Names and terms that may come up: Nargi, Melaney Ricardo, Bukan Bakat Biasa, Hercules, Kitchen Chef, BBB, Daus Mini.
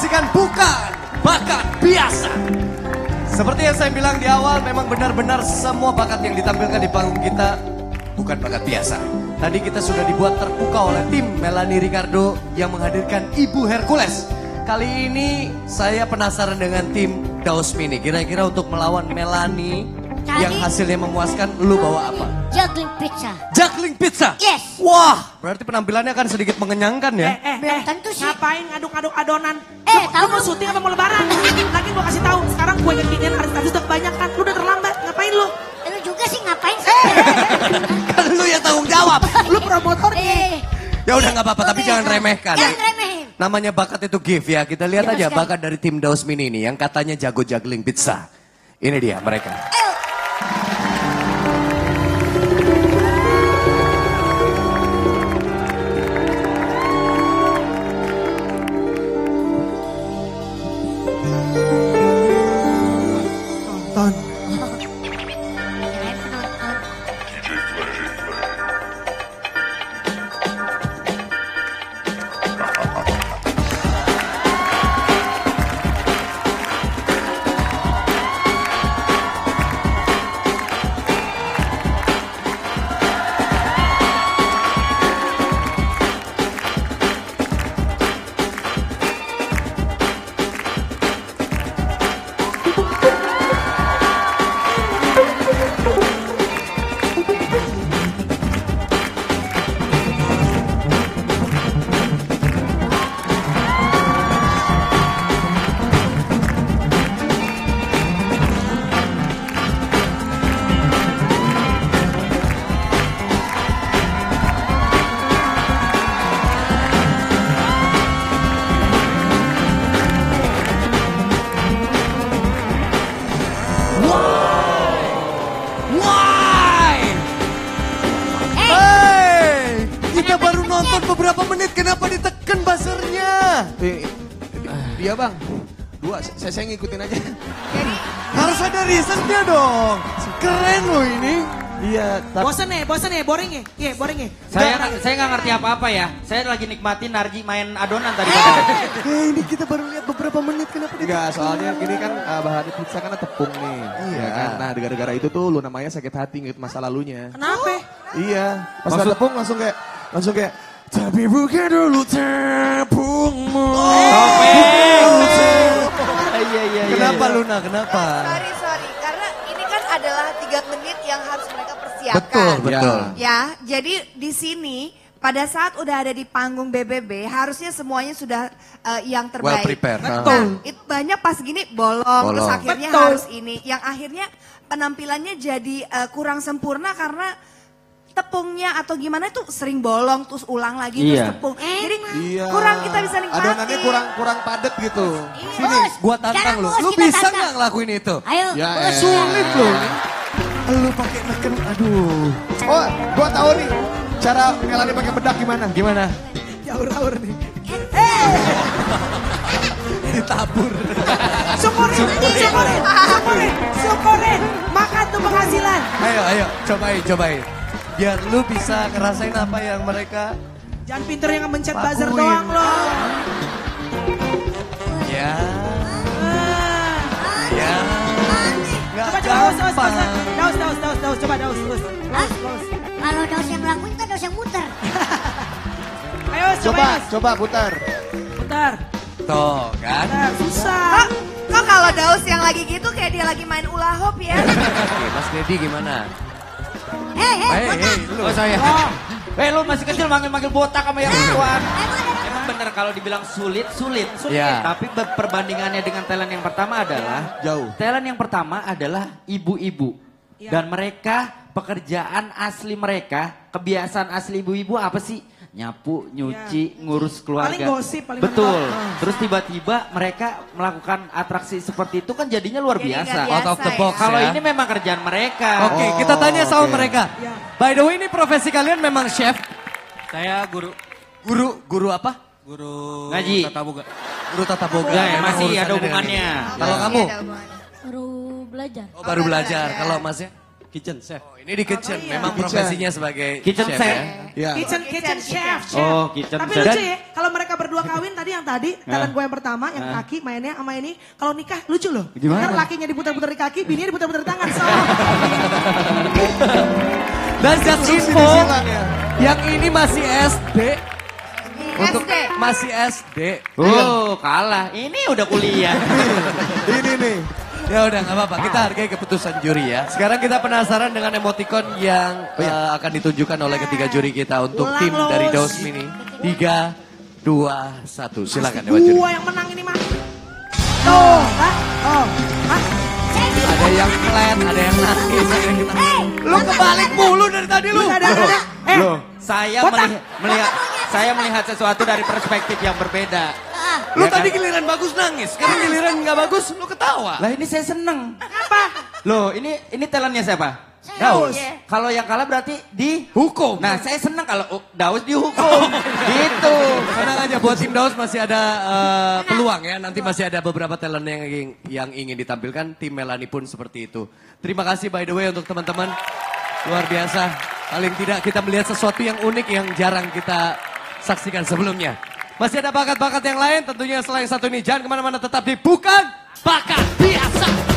menyaksikan Bukan Bakat Biasa. Seperti yang saya bilang di awal, memang benar-benar semua bakat yang ditampilkan di panggung kita bukan bakat biasa. Tadi kita sudah dibuat terpukau oleh tim Melaney Ricardo yang menghadirkan Ibu Hercules. Kali ini saya penasaran dengan tim Daus Mini. Kira-kira untuk melawan Melaney yang hasilnya memuaskan, lu bawa apa? Juggling pizza. Juggling pizza? Yes. Wah, berarti penampilannya akan sedikit mengenyangkan ya? Belum tentu sih. Ngapain ngaduk-ngaduk adonan? Lu mau syuting atau mau lebaran? Lagi gua kasih tahu, sekarang gue ngekikin artis-artis udah kebanyakan. Lu udah terlambat, ngapain lu? Lu juga sih ngapain sih? Kan lu yang tanggung jawab. Lu promotor nih. Ya udah gak apa-apa, tapi jangan remehkan. Jangan remehin. Namanya bakat itu gift ya. Kita lihat aja bakat dari tim Daus Mini ini yang katanya jago juggling pizza. Ini dia mereka. Beberapa menit, kenapa diteken buzzernya? Dia bang, dua, saya ngikutin aja. Harus ada risetnya dong. Keren loh ini. Iya. Bosen ya, boring ya. Iya, boring ya. Saya nggak ngerti apa-apa ya. Saya lagi nikmatin Nargi main adonan tadi. Ini kita baru lihat beberapa menit, kenapa diteken? Enggak, soalnya gini kan bahannya pizza kan tepung nih. Iya. Kan? Nah, gara-gara itu tuh lu namanya sakit hati gitu masa lalunya. Kenapa? Iya. Pas ada tepung langsung kayak tapi bukan dulu tepungmu. Iya. Kenapa Luna? Kenapa? Sorry. Karena ini kan adalah 3 menit yang harus mereka persiapkan. Betul. Ya, jadi di sini pada saat udah ada di panggung BBB harusnya semuanya sudah yang terbaik. Well prepared. Betul. Nah, banyak pas gini bolong. Terus akhirnya harus ini. Yang akhirnya penampilannya jadi kurang sempurna karena tepungnya atau gimana tuh sering bolong, terus ulang lagi, terus tepung. Jadi kurang kita bisa nikmati. Adonannya kurang padat gitu. Sini, gua tantang lu. Lu bisa nggak ngelakuin itu? Ayo. Sulit loh. Lu pakai neken, aduh. Oh, gua tahu nih cara Melani pakai bedak gimana? Gimana? Jaur-jaur nih. Ditabur. Syukurin. Makan tuh penghasilan. Ayo, cobain. Biar lu bisa ngerasain apa yang mereka. Jangan pinter yang mencet buzzer doang lo. Ya. Gak gampang. Daus, coba Daus. Kalau Daus yang ngelakuin kan Daus yang muter. Ayo coba putar. Tuh kan. Susah. Kok kalau Daus yang lagi gitu kayak dia lagi main ula hop ya. Mas Dedi gimana? Botak. Lu masih kecil manggil botak sama yang perempuan. Emang bener kalau dibilang sulit. Yeah. Tapi perbandingannya dengan talent yang pertama adalah jauh. Talent yang pertama adalah ibu-ibu. Yeah. Dan mereka pekerjaan asli mereka, kebiasaan asli ibu-ibu apa sih? Nyapu, nyuci, ngurus keluarga. Paling gosip, paling betul. Terus tiba-tiba mereka melakukan atraksi seperti itu kan jadinya luar biasa. Out of the box. Kalau ini memang kerjaan mereka. Oke, kita tanya sama mereka. By the way, ini profesi kalian memang chef? Saya guru. Guru apa? Guru ngaji. Tata boga. Guru tata boga. Masih ada hubungannya. Kalau kamu? Baru belajar. Baru belajar. Kalau masnya? Kitchen Chef. Oh, ini di kitchen, oh, iya. Memang kitchen. Profesinya sebagai kitchen chef. Chef. Ya? Yeah. Kitchen chef. Oh, kitchen tapi chef. Tapi lucu ya, kalau mereka berdua kawin tadi yang tadi, talent gue yang pertama, yang kaki mainnya sama ini. Kalau nikah lucu loh. Gimana? Karena lakinya diputar-putar di kaki, bininya diputar-putar di tangan. So. Dan just info, yang ini masih SD. Untuk SD. Masih SD. Oh, kalah. Ini udah kuliah. Ini nih. Ya udah nggak apa-apa. Kita hargai keputusan juri ya. Sekarang kita penasaran dengan emoticon yang akan ditunjukkan oleh ketiga juri kita untuk tim dari Daus Mini. 3, 2, 1. Silakan dewan juri. Gua yang menang ini mah. Tuh, Pak. Oh, Pak. Ada yang klen, ada yang nangis. Lu kebalik mulu dari tadi lu. Loh, saya melihat saya melihat sesuatu dari perspektif yang berbeda. Lu ya tadi kan? Giliran bagus nangis, sekarang giliran nggak bagus lu ketawa. Lah ini saya seneng. Apa? Loh ini talentnya siapa? Daus. Kalau yang kalah berarti dihukum. Nah saya seneng kalau Daus dihukum. Gitu. Tenang aja, buat tim Daus masih ada peluang ya. Nanti masih ada beberapa talent yang ingin ditampilkan. Tim Melaney pun seperti itu. Terima kasih by the way untuk teman-teman. Luar biasa. Paling tidak kita melihat sesuatu yang unik yang jarang kita saksikan sebelumnya. Masih ada bakat-bakat yang lain tentunya selain satu ini. Jangan kemana-mana, tetap di Bukan Bakat Biasa.